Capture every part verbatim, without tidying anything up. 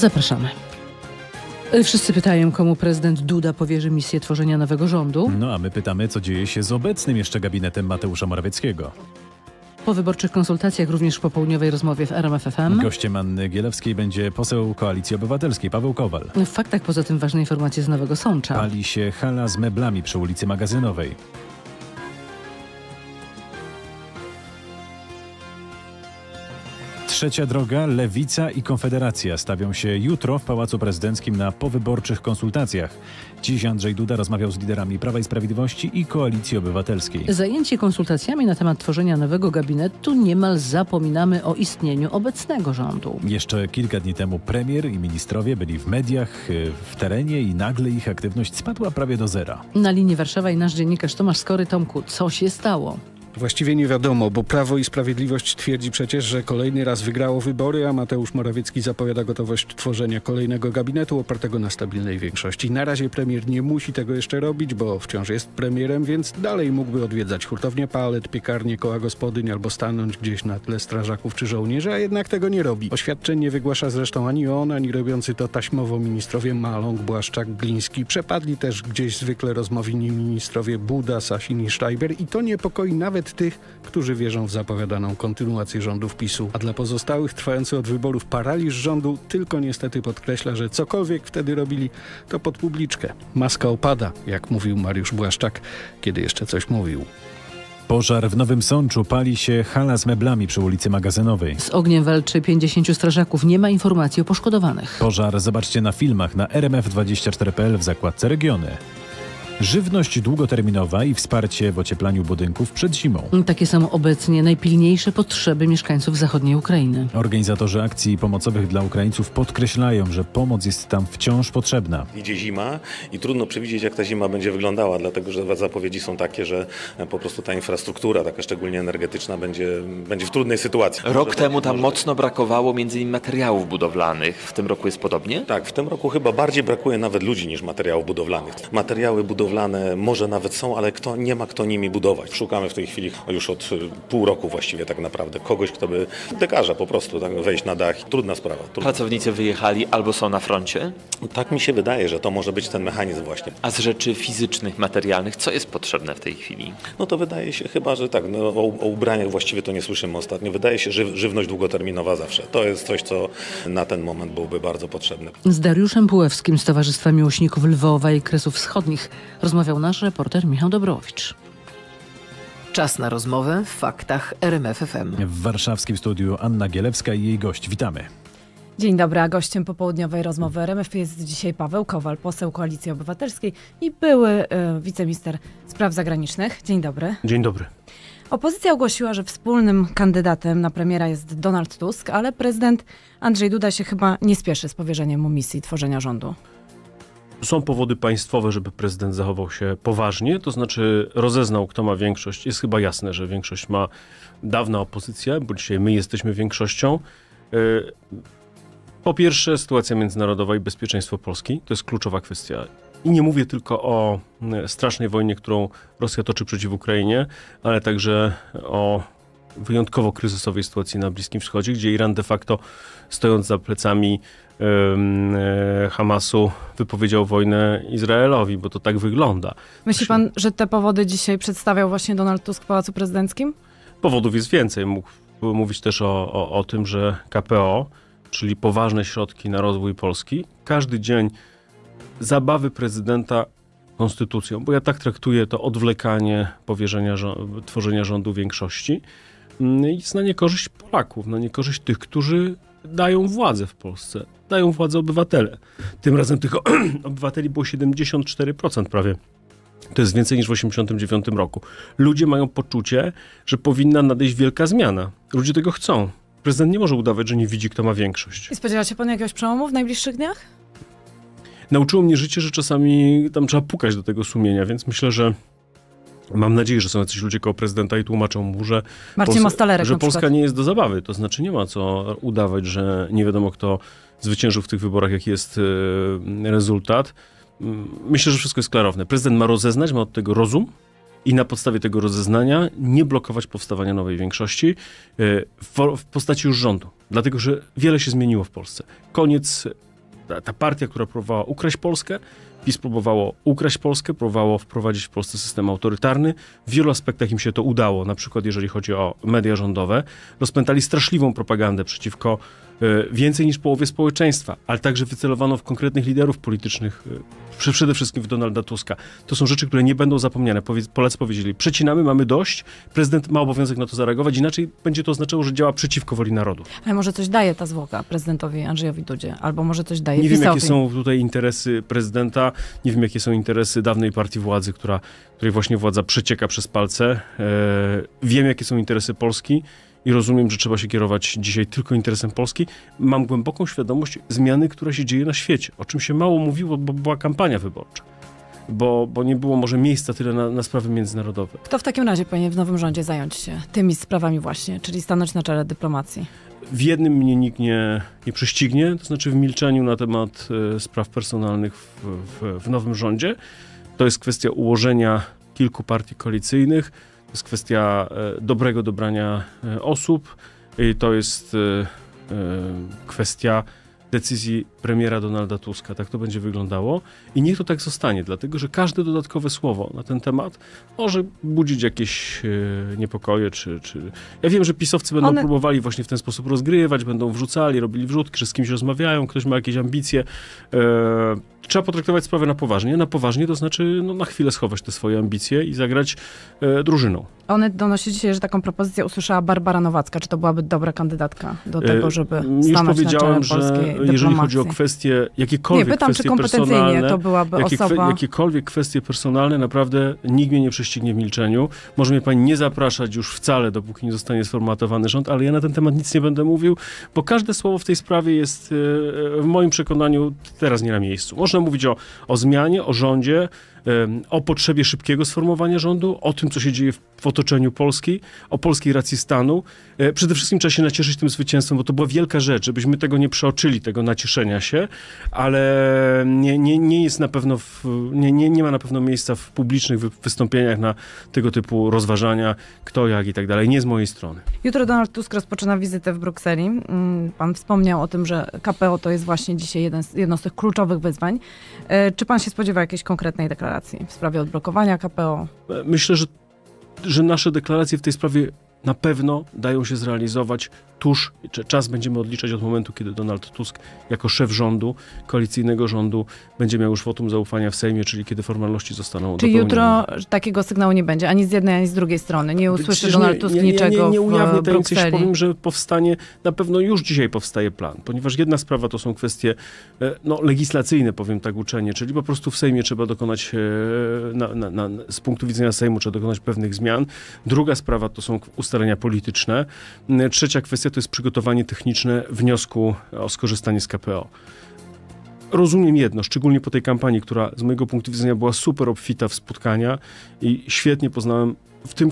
Zapraszamy. Wszyscy pytają, komu prezydent Duda powierzy misję tworzenia nowego rządu. No a my pytamy, co dzieje się z obecnym jeszcze gabinetem Mateusza Morawieckiego. Po wyborczych konsultacjach, również w popołudniowej rozmowie w R M F F M. Gościem Anny Gielewskiej będzie poseł Koalicji Obywatelskiej Paweł Kowal. W faktach poza tym ważne informacje z Nowego Sącza. Pali się hala z meblami przy ulicy Magazynowej. Trzecia droga, Lewica i Konfederacja stawią się jutro w Pałacu Prezydenckim na powyborczych konsultacjach. Dziś Andrzej Duda rozmawiał z liderami Prawa i Sprawiedliwości i Koalicji Obywatelskiej. Zajęci konsultacjami na temat tworzenia nowego gabinetu niemal zapominamy o istnieniu obecnego rządu. Jeszcze kilka dni temu premier i ministrowie byli w mediach, w terenie i nagle ich aktywność spadła prawie do zera. Na linii Warszawa i nasz dziennikarz Tomasz Skory. Tomku, co się stało? Właściwie nie wiadomo, bo Prawo i Sprawiedliwość twierdzi przecież, że kolejny raz wygrało wybory, a Mateusz Morawiecki zapowiada gotowość tworzenia kolejnego gabinetu opartego na stabilnej większości. Na razie premier nie musi tego jeszcze robić, bo wciąż jest premierem, więc dalej mógłby odwiedzać hurtownię palet, piekarnie, koła gospodyń albo stanąć gdzieś na tle strażaków czy żołnierzy, a jednak tego nie robi. Oświadczeń nie wygłasza zresztą ani on, ani robiący to taśmowo ministrowie Maląg, Błaszczak, Gliński. Przepadli też gdzieś zwykle rozmowni ministrowie Buda, Sasin i Schreiber i to niepokoi nawet tych, którzy wierzą w zapowiadaną kontynuację rządów PiSu. A dla pozostałych trwający od wyborów paraliż rządu tylko niestety podkreśla, że cokolwiek wtedy robili, to pod publiczkę. Maska opada, jak mówił Mariusz Błaszczak, kiedy jeszcze coś mówił. Pożar w Nowym Sączu, pali się hala z meblami przy ulicy Magazynowej. Z ogniem walczy pięćdziesięciu strażaków. Nie ma informacji o poszkodowanych. Pożar zobaczcie na filmach na r m f dwadzieścia cztery kropka p l w zakładce Regiony. Żywność długoterminowa i wsparcie w ocieplaniu budynków przed zimą. Takie są obecnie najpilniejsze potrzeby mieszkańców zachodniej Ukrainy. Organizatorzy akcji pomocowych dla Ukraińców podkreślają, że pomoc jest tam wciąż potrzebna. Idzie zima i trudno przewidzieć, jak ta zima będzie wyglądała, dlatego że zapowiedzi są takie, że po prostu ta infrastruktura, taka szczególnie energetyczna, będzie, będzie w trudnej sytuacji. Rok może temu tam może... mocno brakowało między innymi materiałów budowlanych. W tym roku jest podobnie? Tak, w tym roku chyba bardziej brakuje nawet ludzi niż materiałów budowlanych. Materiały budowlane może nawet są, ale kto, nie ma kto nimi budować. Szukamy w tej chwili już od pół roku właściwie tak naprawdę kogoś, kto by dekarza po prostu tak, wejść na dach. Trudna sprawa. Trudna. Pracownicy wyjechali albo są na froncie? Tak mi się wydaje, że to może być ten mechanizm właśnie. A z rzeczy fizycznych, materialnych, co jest potrzebne w tej chwili? No to wydaje się chyba, że tak, no, o, o ubraniach właściwie to nie słyszymy ostatnio. Wydaje się, że żywność długoterminowa zawsze. To jest coś, co na ten moment byłby bardzo potrzebne. Z Dariuszem Puławskim z Towarzystwa Miłośników Lwowa i Kresów Wschodnich rozmawiał nasz reporter Michał Dobrowicz. Czas na rozmowę w faktach R M F F M. W warszawskim studiu Anna Gielewska i jej gość. Witamy. Dzień dobry, a gościem popołudniowej rozmowy R M F jest dzisiaj Paweł Kowal, poseł Koalicji Obywatelskiej i były y, wiceminister spraw zagranicznych. Dzień dobry. Dzień dobry. Opozycja ogłosiła, że wspólnym kandydatem na premiera jest Donald Tusk, ale prezydent Andrzej Duda się chyba nie spieszy z powierzeniem mu misji tworzenia rządu. Są powody państwowe, żeby prezydent zachował się poważnie, to znaczy rozeznał, kto ma większość. Jest chyba jasne, że większość ma dawna opozycja, bo dzisiaj my jesteśmy większością. Po pierwsze, sytuacja międzynarodowa i bezpieczeństwo Polski to jest kluczowa kwestia. I nie mówię tylko o strasznej wojnie, którą Rosja toczy przeciw Ukrainie, ale także o wyjątkowo kryzysowej sytuacji na Bliskim Wschodzie, gdzie Iran de facto, stojąc za plecami Hamasu, wypowiedział wojnę Izraelowi, bo to tak wygląda. Myśli pan, że te powody dzisiaj przedstawiał właśnie Donald Tusk w Pałacu Prezydenckim? Powodów jest więcej. Mógł mówić też o, o, o tym, że K P O, czyli poważne środki na rozwój Polski, każdy dzień zabawy prezydenta konstytucją, bo ja tak traktuję to odwlekanie powierzenia rząd, tworzenia rządu większości, jest na niekorzyść Polaków, na niekorzyść tych, którzy dają władzę w Polsce. Dają władzę obywatele. Tym razem tych obywateli było siedemdziesiąt cztery procent prawie. To jest więcej niż w osiemdziesiątym dziewiątym roku. Ludzie mają poczucie, że powinna nadejść wielka zmiana. Ludzie tego chcą. Prezydent nie może udawać, że nie widzi, kto ma większość. I spodziewa się pan jakiegoś przełomu w najbliższych dniach? Nauczyło mnie życie, że czasami tam trzeba pukać do tego sumienia, więc myślę, że mam nadzieję, że są jacyś ludzie koło prezydenta i tłumaczą mu, że, Pols- że Polska nie jest do zabawy. To znaczy nie ma co udawać, że nie wiadomo, kto zwyciężył w tych wyborach, jaki jest rezultat. Myślę, że wszystko jest klarowne. Prezydent ma rozeznać, ma od tego rozum i na podstawie tego rozeznania nie blokować powstawania nowej większości w postaci już rządu. Dlatego, że wiele się zmieniło w Polsce. Koniec ta, ta partia, która próbowała ukraść Polskę, PiS próbowało ukraść Polskę, próbowało wprowadzić w Polsce system autorytarny. W wielu aspektach im się to udało, na przykład jeżeli chodzi o media rządowe. Rozpętali straszliwą propagandę przeciwko y, więcej niż połowie społeczeństwa, ale także wycelowano w konkretnych liderów politycznych, y, przede wszystkim w Donalda Tuska. To są rzeczy, które nie będą zapomniane. Powie, Polacy powiedzieli, przecinamy, mamy dość, prezydent ma obowiązek na to zareagować, inaczej będzie to oznaczało, że działa przeciwko woli narodu. Ale może coś daje ta zwłoka prezydentowi Andrzejowi Dudzie, albo może coś daje. Nie wiem, jakie są tutaj interesy prezydenta, nie wiem, jakie są interesy dawnej partii władzy, która, której właśnie władza przecieka przez palce. Yy, wiem, jakie są interesy Polski i rozumiem, że trzeba się kierować dzisiaj tylko interesem Polski. Mam głęboką świadomość zmiany, która się dzieje na świecie, o czym się mało mówiło, bo była kampania wyborcza. Bo, bo nie było może miejsca tyle na, na sprawy międzynarodowe. Kto w takim razie powinien w nowym rządzie zająć się tymi sprawami właśnie, czyli stanąć na czele dyplomacji? W jednym mnie nikt nie, nie prześcignie, to znaczy w milczeniu na temat y, spraw personalnych w, w, w nowym rządzie. To jest kwestia ułożenia kilku partii koalicyjnych, to jest kwestia y, dobrego dobrania y, osób i to jest y, y, kwestia decyzji premiera Donalda Tuska. Tak to będzie wyglądało i niech to tak zostanie, dlatego że każde dodatkowe słowo na ten temat może budzić jakieś yy, niepokoje. Czy, czy... Ja wiem, że pisowcy będą One... próbowali właśnie w ten sposób rozgrywać, będą wrzucali, robili wrzutki, że z kimś rozmawiają, ktoś ma jakieś ambicje. Yy, trzeba potraktować sprawę na poważnie. Na poważnie to znaczy no, na chwilę schować te swoje ambicje i zagrać yy, drużyną. One donosi dzisiaj, że taką propozycję usłyszała Barbara Nowacka. Czy to byłaby dobra kandydatka do tego, żeby yy, stanąć już powiedziałem, na czele polskiej dyplomacji? Jeżeli chodzi o kwestie, jakiekolwiek nie, pytam, kwestie czy kompetencyjnie personalne, to byłaby jakie, osoba... jakiekolwiek kwestie personalne, naprawdę nikt mnie nie prześcignie w milczeniu. Może mnie pani nie zapraszać już wcale, dopóki nie zostanie sformatowany rząd, ale ja na ten temat nic nie będę mówił, bo każde słowo w tej sprawie jest w moim przekonaniu teraz nie na miejscu. Można mówić o, o zmianie, o rządzie, o potrzebie szybkiego sformowania rządu, o tym, co się dzieje w, w otoczeniu Polski, o polskiej racji stanu. Przede wszystkim trzeba się nacieszyć tym zwycięstwem, bo to była wielka rzecz, żebyśmy tego nie przeoczyli, tego nacieszenia się, ale nie, nie, nie jest na pewno, w, nie, nie, nie ma na pewno miejsca w publicznych wy, wystąpieniach na tego typu rozważania, kto, jak i tak dalej. Nie z mojej strony. Jutro Donald Tusk rozpoczyna wizytę w Brukseli. Pan wspomniał o tym, że K P O to jest właśnie dzisiaj jeden z, jedno z tych kluczowych wyzwań. Czy pan się spodziewa jakiejś konkretnej deklaracji w sprawie odblokowania K P O? Myślę, że, że nasze deklaracje w tej sprawie na pewno dają się zrealizować tuż. Czas będziemy odliczać od momentu, kiedy Donald Tusk jako szef rządu, koalicyjnego rządu, będzie miał już wotum zaufania w Sejmie, czyli kiedy formalności zostaną dopełnione. Czy jutro takiego sygnału nie będzie? Ani z jednej, ani z drugiej strony? Nie usłyszy Przecież Donald nie, Tusk nie, nie, niczego nie, nie, nie ujawnię tajemnicy. Powiem, że powstanie, na pewno już dzisiaj powstaje plan, ponieważ jedna sprawa to są kwestie no, legislacyjne, powiem tak uczenie, czyli po prostu w Sejmie trzeba dokonać, na, na, na, z punktu widzenia Sejmu trzeba dokonać pewnych zmian. Druga sprawa to są ustalenia polityczne. Trzecia kwestia to jest przygotowanie techniczne wniosku o skorzystanie z K P O. Rozumiem jedno, szczególnie po tej kampanii, która z mojego punktu widzenia była super obfita w spotkania i świetnie poznałem w tym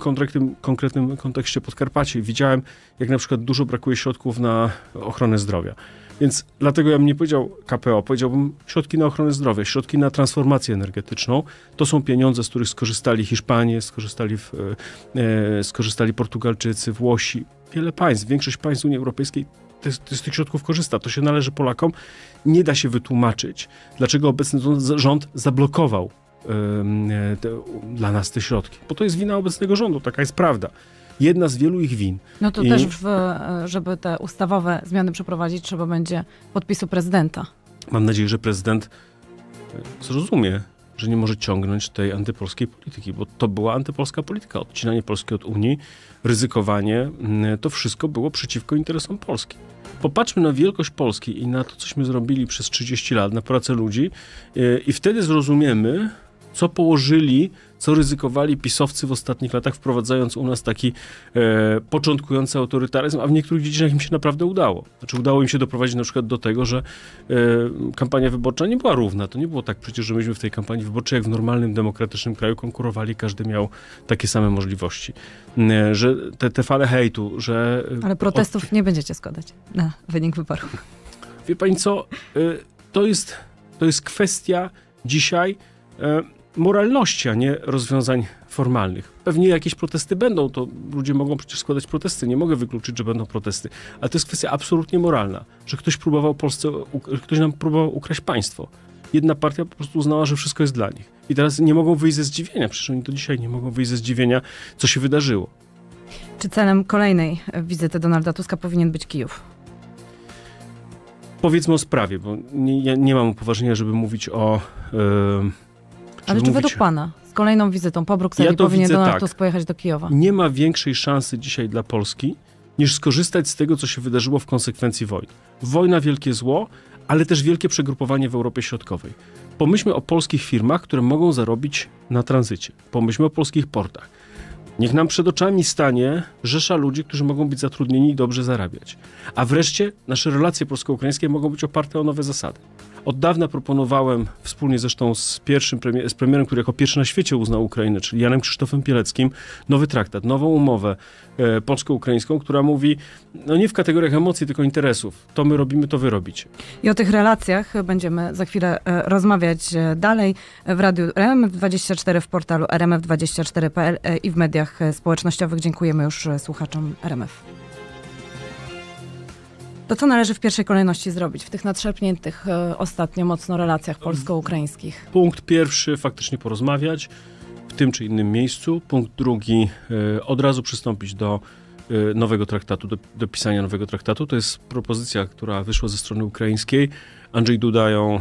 konkretnym kontekście Podkarpacie. Widziałem, jak na przykład dużo brakuje środków na ochronę zdrowia. Więc dlatego ja bym nie powiedział K P O, powiedziałbym środki na ochronę zdrowia, środki na transformację energetyczną. To są pieniądze, z których skorzystali Hiszpanie, skorzystali, w, e, skorzystali Portugalczycy, Włosi. Wiele państw, większość państw Unii Europejskiej z tych środków korzysta. To się należy Polakom. Nie da się wytłumaczyć, dlaczego obecny rząd zablokował yy, te, dla nas te środki. Bo to jest wina obecnego rządu, taka jest prawda. Jedna z wielu ich win. No to I... też, w, żeby te ustawowe zmiany przeprowadzić, trzeba będzie podpisu prezydenta. Mam nadzieję, że prezydent zrozumie, że nie może ciągnąć tej antypolskiej polityki, bo to była antypolska polityka. Odcinanie Polski od Unii, ryzykowanie, to wszystko było przeciwko interesom Polski. Popatrzmy na wielkość Polski i na to, cośmy zrobili przez trzydzieści lat, na pracę ludzi i wtedy zrozumiemy, co położyli, co ryzykowali pisowcy w ostatnich latach, wprowadzając u nas taki e, początkujący autorytaryzm, a w niektórych dziedzinach im się naprawdę udało. Znaczy udało im się doprowadzić na przykład do tego, że e, kampania wyborcza nie była równa. To nie było tak przecież, że myśmy w tej kampanii wyborczej jak w normalnym, demokratycznym kraju konkurowali, każdy miał takie same możliwości. E, że te, te fale hejtu, że... Ale protestów od... nie będziecie składać na wynik wyborów. Wie pani co, e, to jest, to jest kwestia dzisiaj... E, moralności, a nie rozwiązań formalnych. Pewnie jakieś protesty będą, to ludzie mogą przecież składać protesty, nie mogę wykluczyć, że będą protesty, ale to jest kwestia absolutnie moralna, że ktoś próbował Polsce, ktoś nam próbował ukraść państwo. Jedna partia po prostu uznała, że wszystko jest dla nich. I teraz nie mogą wyjść ze zdziwienia, przecież oni do dzisiaj nie mogą wyjść ze zdziwienia, co się wydarzyło. Czy celem kolejnej wizyty Donalda Tuska powinien być Kijów? Powiedzmy o sprawie, bo nie, ja nie mam upoważnienia, żeby mówić o... Yy, Ale czy mówić... według pana z kolejną wizytą po Brukseli ja powinien widzę, Donald tak. Tusk pojechać do Kijowa? Nie ma większej szansy dzisiaj dla Polski, niż skorzystać z tego, co się wydarzyło w konsekwencji wojny. Wojna, wielkie zło, ale też wielkie przegrupowanie w Europie Środkowej. Pomyślmy o polskich firmach, które mogą zarobić na tranzycie. Pomyślmy o polskich portach. Niech nam przed oczami stanie rzesza ludzi, którzy mogą być zatrudnieni i dobrze zarabiać. A wreszcie nasze relacje polsko-ukraińskie mogą być oparte o nowe zasady. Od dawna proponowałem, wspólnie zresztą z pierwszym premier, z premierem, który jako pierwszy na świecie uznał Ukrainę, czyli Janem Krzysztofem Bieleckim, nowy traktat, nową umowę e, polsko-ukraińską, która mówi, no nie w kategoriach emocji, tylko interesów. To my robimy, to wy robicie. I o tych relacjach będziemy za chwilę e, rozmawiać dalej w Radiu R M F dwadzieścia cztery, w portalu R M F dwadzieścia cztery kropka P L e, i w mediach społecznościowych. Dziękujemy już słuchaczom R M F. To co należy w pierwszej kolejności zrobić w tych nadszarpniętych y, ostatnio mocno relacjach polsko-ukraińskich? Punkt pierwszy, faktycznie porozmawiać w tym czy innym miejscu. Punkt drugi, y, od razu przystąpić do y, nowego traktatu, do, do pisania nowego traktatu. To jest propozycja, która wyszła ze strony ukraińskiej. Andrzej Duda ją y,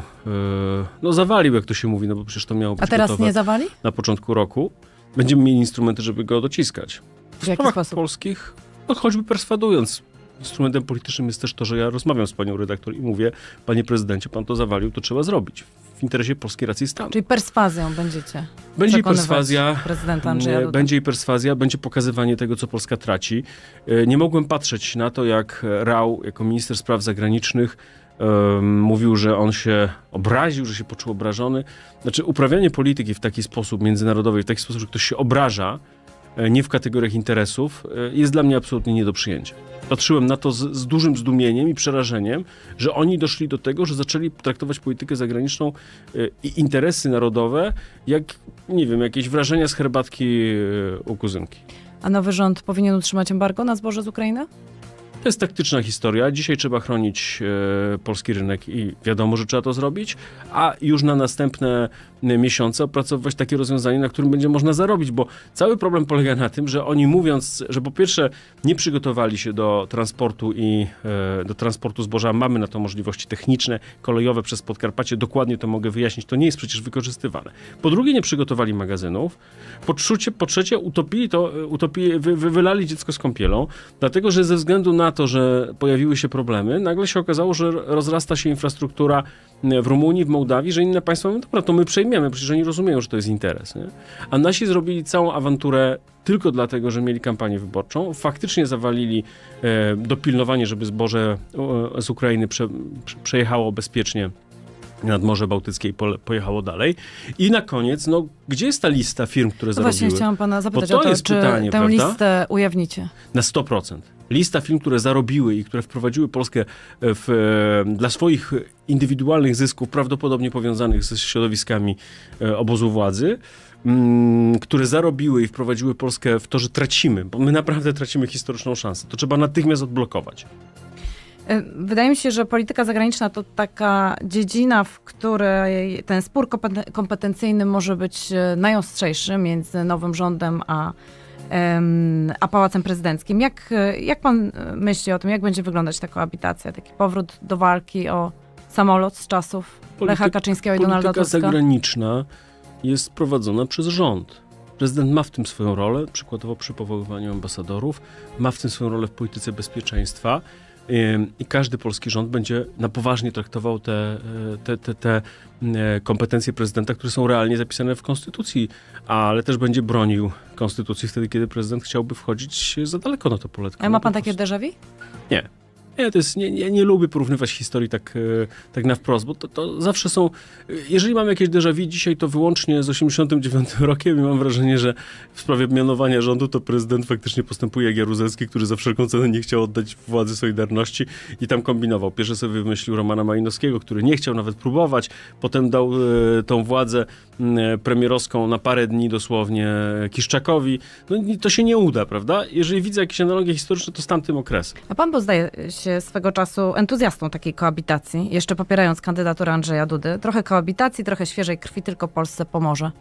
no, zawalił, jak to się mówi, no bo przecież to miało być. A teraz nie zawali? Na początku roku. Będziemy mieli instrumenty, żeby go dociskać. W, w jaki sposób? Polskich, no choćby perswadując. Instrumentem politycznym jest też to, że ja rozmawiam z panią redaktor i mówię, panie prezydencie, pan to zawalił, to trzeba zrobić. W interesie polskiej racji stanu. Czyli perswazją będziecie. Będzie i perswazja, będzie i perswazja, będzie pokazywanie tego, co Polska traci. Nie mogłem patrzeć na to, jak Rau, jako minister spraw zagranicznych, um, mówił, że on się obraził, że się poczuł obrażony. Znaczy uprawianie polityki w taki sposób międzynarodowej, w taki sposób, że ktoś się obraża, nie w kategoriach interesów, jest dla mnie absolutnie nie do przyjęcia. Patrzyłem na to z, z dużym zdumieniem i przerażeniem, że oni doszli do tego, że zaczęli traktować politykę zagraniczną i interesy narodowe jak, nie wiem, jakieś wrażenia z herbatki u kuzynki. A nowy rząd powinien utrzymać embargo na zboże z Ukrainy? To jest taktyczna historia. Dzisiaj trzeba chronić e, polski rynek i wiadomo, że trzeba to zrobić, a już na następne miesiące opracowywać takie rozwiązanie, na którym będzie można zarobić, bo cały problem polega na tym, że oni mówiąc, że po pierwsze nie przygotowali się do transportu i e, do transportu zboża, mamy na to możliwości techniczne, kolejowe przez Podkarpacie, dokładnie to mogę wyjaśnić, to nie jest przecież wykorzystywane. Po drugie nie przygotowali magazynów, po, trzecie, po trzecie utopili to, utopili, wy, wy, wylali dziecko z kąpielą, dlatego, że ze względu na Na to, że pojawiły się problemy, nagle się okazało, że rozrasta się infrastruktura w Rumunii, w Mołdawii, że inne państwa mówią, dobra, to my przejmiemy, przecież oni rozumieją, że to jest interes. Nie? A nasi zrobili całą awanturę tylko dlatego, że mieli kampanię wyborczą. Faktycznie zawalili e, dopilnowanie, żeby zboże e, z Ukrainy prze, przejechało bezpiecznie nad Morze Bałtyckie i pojechało dalej. I na koniec, no, gdzie jest ta lista firm, które no zarobiły? Właśnie chciałam pana zapytać to o to, jest czy pytanie, tę prawda? listę ujawnicie? Na sto procent. Lista firm, które zarobiły i które wprowadziły Polskę w, dla swoich indywidualnych zysków, prawdopodobnie powiązanych ze środowiskami obozu władzy, m, które zarobiły i wprowadziły Polskę w to, że tracimy, bo my naprawdę tracimy historyczną szansę. To trzeba natychmiast odblokować. Wydaje mi się, że polityka zagraniczna to taka dziedzina, w której ten spór kompetencyjny może być najostrzejszy między nowym rządem a, a Pałacem Prezydenckim. Jak, jak pan myśli o tym, jak będzie wyglądać ta koabitacja, taki powrót do walki o samolot z czasów Polityk, Lecha Kaczyńskiego i Donalda Tuska? Polityka zagraniczna jest prowadzona przez rząd. Prezydent ma w tym swoją rolę, przykładowo przy powoływaniu ambasadorów, ma w tym swoją rolę w polityce bezpieczeństwa. I każdy polski rząd będzie na poważnie traktował te, te, te, te kompetencje prezydenta, które są realnie zapisane w Konstytucji, ale też będzie bronił Konstytucji wtedy, kiedy prezydent chciałby wchodzić za daleko na to pole. A ma pan takie déjà vu? Nie. Nie, to jest, nie, ja nie lubię porównywać historii tak, tak na wprost, bo to, to zawsze są... Jeżeli mam jakieś déjà vu dzisiaj, to wyłącznie z osiemdziesiątym dziewiątym rokiem i mam wrażenie, że w sprawie mianowania rządu to prezydent faktycznie postępuje jak Jaruzelski, który za wszelką cenę nie chciał oddać władzy Solidarności i tam kombinował. Pierwszy sobie wymyślił Romana Malinowskiego, który nie chciał nawet próbować, potem dał y, tą władzę y, premierowską na parę dni dosłownie Kiszczakowi. No to się nie uda, prawda? Jeżeli widzę jakieś analogie historyczne, to z tamtym okresem. A pan poznaje się swego czasu entuzjastą takiej koabitacji, jeszcze popierając kandydaturę Andrzeja Dudy. Trochę koabitacji, trochę świeżej krwi, tylko Polsce pomoże.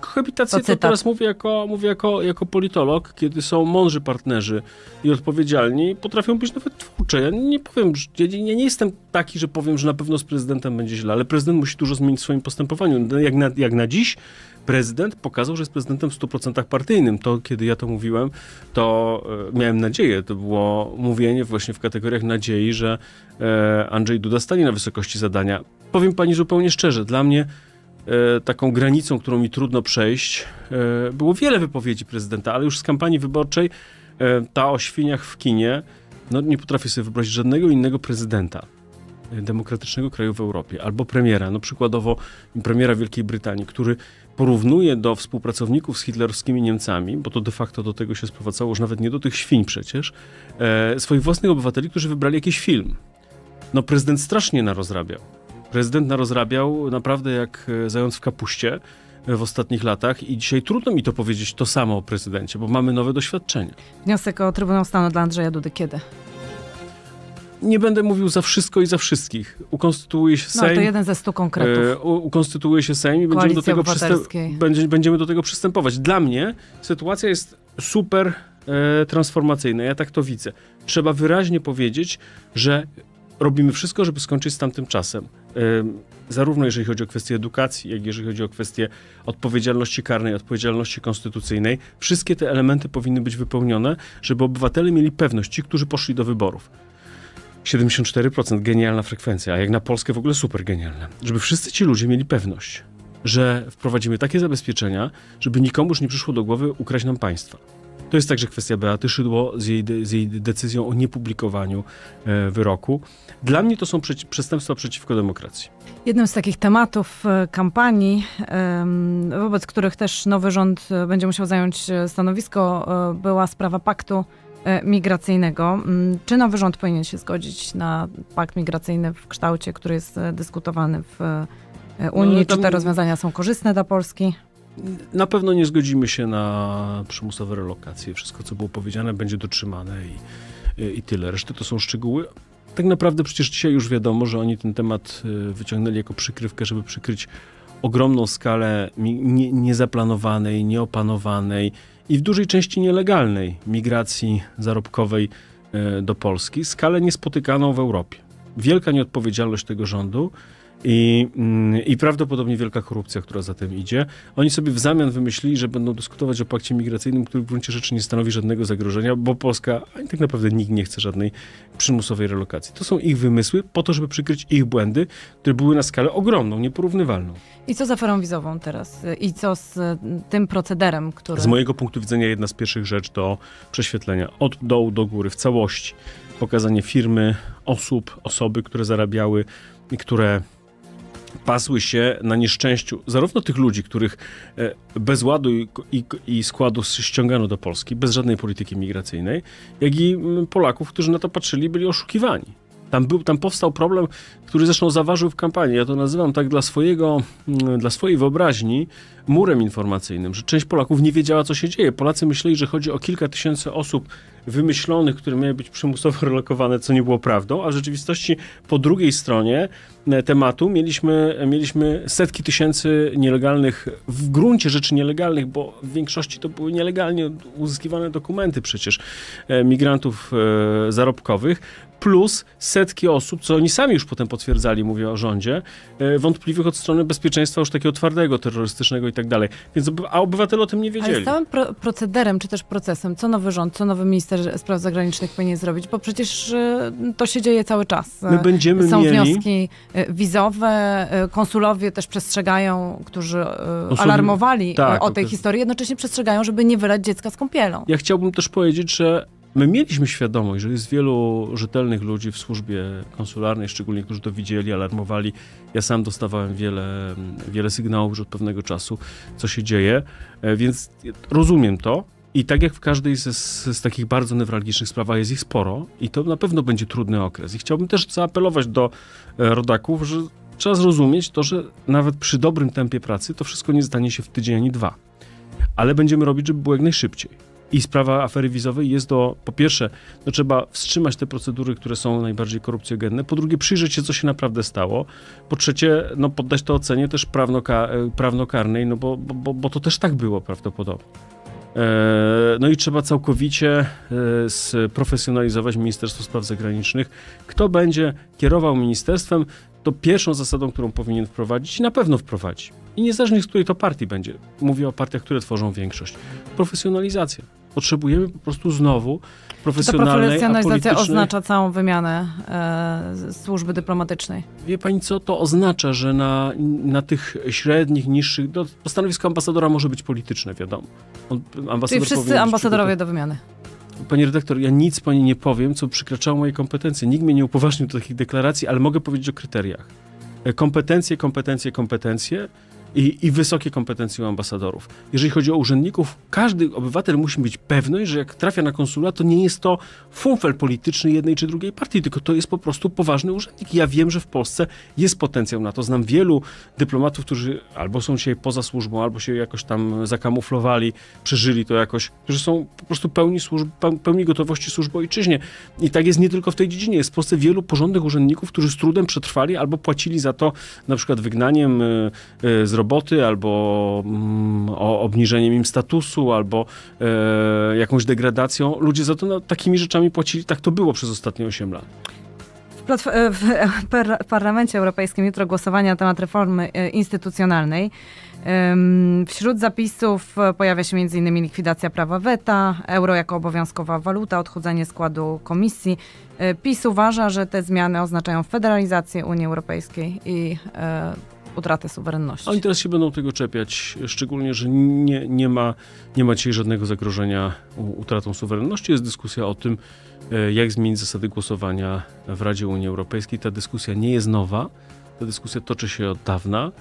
Kohabitację to, to teraz mówię, jako, mówię jako, jako politolog, kiedy są mądrzy partnerzy i odpowiedzialni, potrafią być nawet twórcze. Ja nie powiem, ja nie, nie jestem taki, że powiem, że na pewno z prezydentem będzie źle, ale prezydent musi dużo zmienić w swoim postępowaniu. Jak na, jak na dziś prezydent pokazał, że jest prezydentem w stu procentach partyjnym. To, kiedy ja to mówiłem, to e, miałem nadzieję. To było mówienie właśnie w kategoriach nadziei, że e, Andrzej Duda stanie na wysokości zadania. Powiem pani zupełnie szczerze, dla mnie taką granicą, którą mi trudno przejść, było wiele wypowiedzi prezydenta, ale już z kampanii wyborczej ta o świniach w kinie, no nie potrafię sobie wyobrazić żadnego innego prezydenta demokratycznego kraju w Europie, albo premiera, no przykładowo premiera Wielkiej Brytanii, który porównuje do współpracowników z hitlerowskimi Niemcami, bo to de facto do tego się sprowadzało, już nawet nie do tych świń przecież, swoich własnych obywateli, którzy wybrali jakiś film. No prezydent strasznie narozrabiał. Prezydent narozrabiał naprawdę jak zając w kapuście w ostatnich latach i dzisiaj trudno mi to powiedzieć to samo o prezydencie, bo mamy nowe doświadczenia. Wniosek o Trybunał Stanu dla Andrzeja Dudy kiedy? Nie będę mówił za wszystko i za wszystkich. Ukonstytuuje się Sejm. No to jeden ze stu konkretów. E, ukonstytuuje się Sejm i będziemy do, tego będzie, będziemy do tego przystępować. Dla mnie sytuacja jest super e, transformacyjna. Ja tak to widzę. Trzeba wyraźnie powiedzieć, że robimy wszystko, żeby skończyć z tamtym czasem. Zarówno jeżeli chodzi o kwestię edukacji, jak i jeżeli chodzi o kwestię odpowiedzialności karnej, odpowiedzialności konstytucyjnej. Wszystkie te elementy powinny być wypełnione, żeby obywatele mieli pewność, ci, którzy poszli do wyborów. siedemdziesiąt cztery procent, genialna frekwencja, a jak na Polskę w ogóle super genialna. Żeby wszyscy ci ludzie mieli pewność, że wprowadzimy takie zabezpieczenia, żeby nikomuż nie przyszło do głowy ukraść nam państwa. To jest także kwestia Beaty Szydło z jej, de, z jej decyzją o niepublikowaniu e, wyroku. Dla mnie to są przeci- przestępstwa przeciwko demokracji. Jednym z takich tematów kampanii, e, wobec których też nowy rząd będzie musiał zająć stanowisko, e, była sprawa paktu e, migracyjnego. Czy nowy rząd powinien się zgodzić na pakt migracyjny w kształcie, który jest dyskutowany w e, Unii? No, tam... Czy te rozwiązania są korzystne dla Polski? Na pewno nie zgodzimy się na przymusowe relokacje. Wszystko, co było powiedziane, będzie dotrzymane i, i tyle. Reszty to są szczegóły. Tak naprawdę przecież dzisiaj już wiadomo, że oni ten temat wyciągnęli jako przykrywkę, żeby przykryć ogromną skalę nie, niezaplanowanej, nieopanowanej i w dużej części nielegalnej migracji zarobkowej do Polski. Skalę niespotykaną w Europie. Wielka nieodpowiedzialność tego rządu. I, I prawdopodobnie wielka korupcja, która za tym idzie. Oni sobie w zamian wymyślili, że będą dyskutować o pakcie migracyjnym, który w gruncie rzeczy nie stanowi żadnego zagrożenia, bo Polska, ani tak naprawdę nikt nie chce żadnej przymusowej relokacji. To są ich wymysły po to, żeby przykryć ich błędy, które były na skalę ogromną, nieporównywalną. I co z aferą wizową teraz? I co z tym procederem, który... Z mojego punktu widzenia jedna z pierwszych rzeczy to prześwietlenia od dołu do góry, w całości. Pokazanie firmy, osób, osoby, które zarabiały i które... pasły się na nieszczęściu zarówno tych ludzi, których bez ładu i, i, i składu ściągano do Polski, bez żadnej polityki migracyjnej, jak i Polaków, którzy na to patrzyli, byli oszukiwani. Tam, był, tam powstał problem, który zresztą zaważył w kampanii. Ja to nazywam tak dla swojego, dla swojej wyobraźni murem informacyjnym, że część Polaków nie wiedziała, co się dzieje. Polacy myśleli, że chodzi o kilka tysięcy osób wymyślonych, które miały być przymusowo relokowane, co nie było prawdą, a w rzeczywistości po drugiej stronie tematu mieliśmy, mieliśmy setki tysięcy nielegalnych, w gruncie rzeczy nielegalnych, bo w większości to były nielegalnie uzyskiwane dokumenty przecież migrantów zarobkowych, plus setki osób, co oni sami już potem potwierdzali, mówię o rządzie, wątpliwych od strony bezpieczeństwa już takiego twardego, terrorystycznego i tak dalej. Więc, a obywatele o tym nie wiedzieli. Ale z całym pro- procederem, czy też procesem, co nowy rząd, co nowy minister spraw zagranicznych powinien zrobić, bo przecież to się dzieje cały czas. My będziemy Są mieli... wnioski wizowe, konsulowie też przestrzegają, którzy Konsul... alarmowali tak, o tej to... historii, jednocześnie przestrzegają, żeby nie wylać dziecka z kąpielą. Ja chciałbym też powiedzieć, że My mieliśmy świadomość, że jest wielu rzetelnych ludzi w służbie konsularnej, szczególnie, którzy to widzieli, alarmowali. Ja sam dostawałem wiele, wiele sygnałów już od pewnego czasu, co się dzieje, więc rozumiem to. I tak jak w każdej z, z takich bardzo newralgicznych spraw jest ich sporo i to na pewno będzie trudny okres. I chciałbym też zaapelować do rodaków, że trzeba zrozumieć to, że nawet przy dobrym tempie pracy to wszystko nie stanie się w tydzień ani dwa. Ale będziemy robić, żeby było jak najszybciej. I sprawa afery wizowej jest do, po pierwsze, no trzeba wstrzymać te procedury, które są najbardziej korupcjogenne, po drugie przyjrzeć się, co się naprawdę stało, po trzecie, no poddać to ocenie też prawnoka, prawnokarnej, no bo, bo, bo to też tak było prawdopodobnie. No i trzeba całkowicie sprofesjonalizować Ministerstwo Spraw Zagranicznych. Kto będzie kierował ministerstwem, to pierwszą zasadą, którą powinien wprowadzić i na pewno wprowadzi. I niezależnie z której to partii będzie. Mówię o partiach, które tworzą większość. Profesjonalizacja. Potrzebujemy po prostu znowu profesjonalnej, a politycznej... Czy ta profesjonalizacja oznacza całą wymianę e, służby dyplomatycznej? Wie pani co? To oznacza, że na, na tych średnich, niższych... No, stanowisko ambasadora może być polityczne, wiadomo. On, czyli wszyscy ambasadorowie do wymiany. Panie redaktor, ja nic pani nie powiem, co przekraczało moje kompetencje. Nikt mnie nie upoważnił do takich deklaracji, ale mogę powiedzieć o kryteriach. Kompetencje, kompetencje, kompetencje i, i wysokie kompetencje u ambasadorów. Jeżeli chodzi o urzędników, każdy obywatel musi mieć pewność, że jak trafia na konsula, to nie jest to fumfel polityczny jednej czy drugiej partii, tylko to jest po prostu poważny urzędnik. Ja wiem, że w Polsce jest potencjał na to. Znam wielu dyplomatów, którzy albo są dzisiaj poza służbą, albo się jakoś tam zakamuflowali, przeżyli to jakoś, którzy są po prostu pełni, służb, pełni gotowości służby ojczyźnie. I tak jest nie tylko w tej dziedzinie. Jest w Polsce wielu porządnych urzędników, którzy z trudem przetrwali albo płacili za to na przykład wygnaniem yy, yy, z roboty, albo mm, o obniżeniem im statusu, albo e, jakąś degradacją. Ludzie za to no, takimi rzeczami płacili. Tak to było przez ostatnie osiem lat. W Parlamencie Europejskim jutro głosowanie na temat reformy instytucjonalnej. Wśród zapisów pojawia się między innymi likwidacja prawa weta, euro jako obowiązkowa waluta, odchudzanie składu komisji. PiS uważa, że te zmiany oznaczają federalizację Unii Europejskiej i e, utratę suwerenności. Oni teraz się będą tego czepiać, szczególnie, że nie, nie, ma, nie ma dzisiaj żadnego zagrożenia utratą suwerenności. Jest dyskusja o tym, jak zmienić zasady głosowania w Radzie Unii Europejskiej. Ta dyskusja nie jest nowa, ta dyskusja toczy się od dawna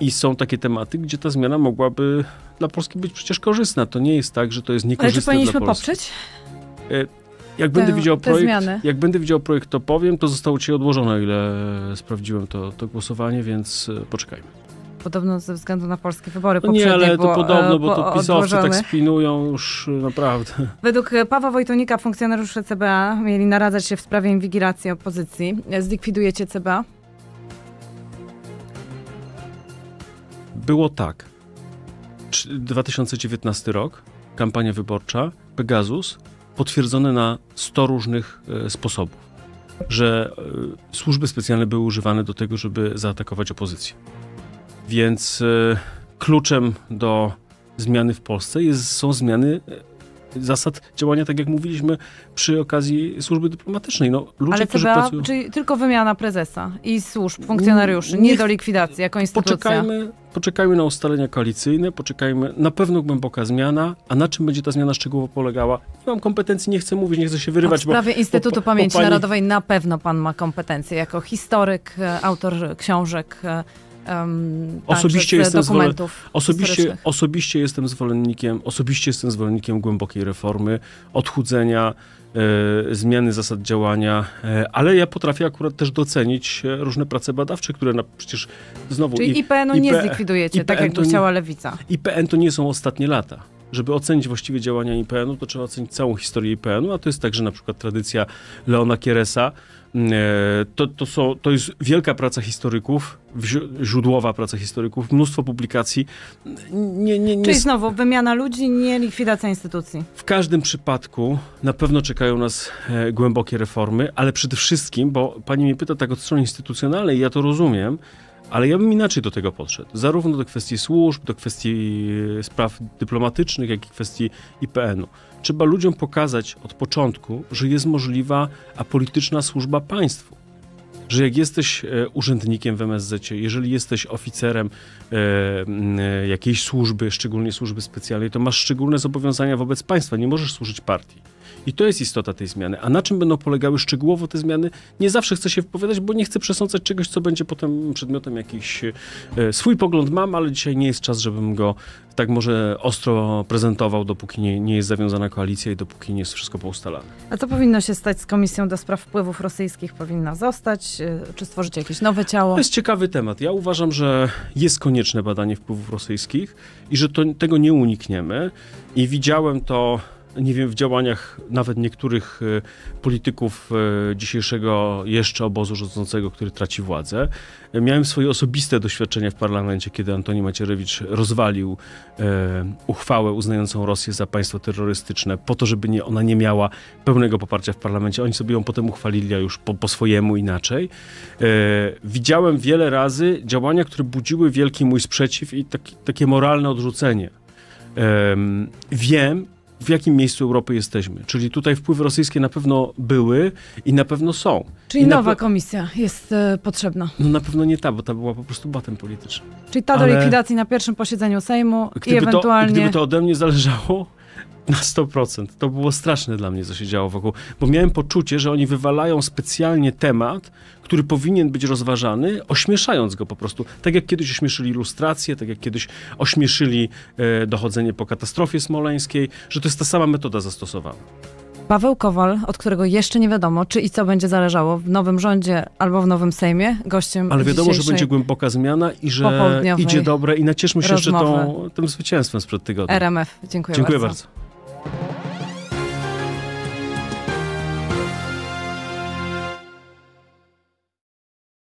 i są takie tematy, gdzie ta zmiana mogłaby dla Polski być przecież korzystna. To nie jest tak, że to jest niekorzystne dla Polski. Ale czy powinniśmy poprzeć? Jak będę, te, widział projekt, jak będę widział projekt, to powiem, to zostało dzisiaj odłożone, o ile sprawdziłem to, to głosowanie, więc poczekajmy. Podobno ze względu na polskie wybory poprzednie było odłożone. Nie, ale to podobno, bo to pisowcy tak spinują już naprawdę. Według Pawła Wojtunika funkcjonariusze C B A mieli naradzać się w sprawie inwigilacji opozycji. Zlikwidujecie C B A? Było tak. dwa tysiące dziewiętnasty rok, kampania wyborcza, Pegasus, potwierdzone na sto różnych e, sposobów, że e, służby specjalne były używane do tego, żeby zaatakować opozycję. Więc e, kluczem do zmiany w Polsce jest, są zmiany e, zasad działania, tak jak mówiliśmy, przy okazji służby dyplomatycznej. No, ludzie, ale C B A, pracują... czyli tylko wymiana prezesa i służb, funkcjonariuszy, nie, nie do likwidacji jako instytucja. Poczekajmy, poczekajmy na ustalenia koalicyjne, poczekajmy, na pewno głęboka zmiana, a na czym będzie ta zmiana szczegółowo polegała? Nie mam kompetencji, nie chcę mówić, nie chcę się wyrywać. A w sprawie bo, Instytutu bo, bo, Pamięci bo pani... Narodowej na pewno pan ma kompetencje, jako historyk, autor książek, Um, osobiście, jestem dokumentów osobiście, osobiście jestem zwolennikiem osobiście jestem zwolennikiem głębokiej reformy, odchudzenia, e, zmiany zasad działania, e, ale ja potrafię akurat też docenić różne prace badawcze, które na, przecież znowu... Czyli I P N-u nie zlikwidujecie, I P N, tak jak to chciała Lewica. I P N to nie są ostatnie lata. Żeby ocenić właściwie działania I P N-u, to trzeba ocenić całą historię I P N-u, a to jest także na przykład tradycja Leona Kieresa. To, to, są, to jest wielka praca historyków, źródłowa praca historyków, mnóstwo publikacji. Nie, nie, nie... Czyli znowu wymiana ludzi, nie likwidacja instytucji. W każdym przypadku na pewno czekają nas głębokie reformy, ale przede wszystkim, bo pani mnie pyta tak od strony instytucjonalnej, ja to rozumiem, ale ja bym inaczej do tego podszedł. Zarówno do kwestii służb, do kwestii spraw dyplomatycznych, jak i kwestii I P N-u. Trzeba ludziom pokazać od początku, że jest możliwa apolityczna służba państwu. Że jak jesteś urzędnikiem w M S Z-cie, jeżeli jesteś oficerem e, jakiejś służby, szczególnie służby specjalnej, to masz szczególne zobowiązania wobec państwa. Nie możesz służyć partii. I to jest istota tej zmiany. A na czym będą polegały szczegółowo te zmiany? Nie zawsze chcę się wypowiadać, bo nie chcę przesądzać czegoś, co będzie potem przedmiotem jakichś... Swój pogląd mam, ale dzisiaj nie jest czas, żebym go tak może ostro prezentował, dopóki nie, nie jest zawiązana koalicja i dopóki nie jest wszystko poustalane. A co powinno się stać z Komisją do Spraw Wpływów Rosyjskich? Powinna zostać? Czy stworzyć jakieś nowe ciało? To jest ciekawy temat. Ja uważam, że jest konieczne badanie wpływów rosyjskich i że to, tego nie unikniemy. I widziałem to, nie wiem, w działaniach nawet niektórych polityków dzisiejszego jeszcze obozu rządzącego, który traci władzę. Miałem swoje osobiste doświadczenia w parlamencie, kiedy Antoni Macierewicz rozwalił e, uchwałę uznającą Rosję za państwo terrorystyczne po to, żeby nie, ona nie miała pełnego poparcia w parlamencie. Oni sobie ją potem uchwalili, a już po, po swojemu inaczej. E, widziałem wiele razy działania, które budziły wielki mój sprzeciw i taki, takie moralne odrzucenie. E, wiem, w jakim miejscu Europy jesteśmy. Czyli tutaj wpływy rosyjskie na pewno były i na pewno są. Czyli I nowa komisja jest y, potrzebna. No na pewno nie ta, bo ta była po prostu batem politycznym. Czyli ta Ale... do likwidacji na pierwszym posiedzeniu Sejmu gdyby i ewentualnie... To, gdyby to ode mnie zależało na sto procent. To było straszne dla mnie, co się działo wokół. Bo miałem poczucie, że oni wywalają specjalnie temat, który powinien być rozważany, ośmieszając go po prostu. Tak jak kiedyś ośmieszyli lustrację, tak jak kiedyś ośmieszyli e, dochodzenie po katastrofie smoleńskiej, że to jest ta sama metoda zastosowana. Paweł Kowal, od którego jeszcze nie wiadomo, czy i co będzie zależało w nowym rządzie albo w nowym Sejmie, gościem Ale wiadomo, że będzie głęboka zmiana i że idzie dobre i nacieszmy się rozmowy. jeszcze tą, tym zwycięstwem sprzed tygodnia. R M F, dziękuję, dziękuję bardzo. bardzo.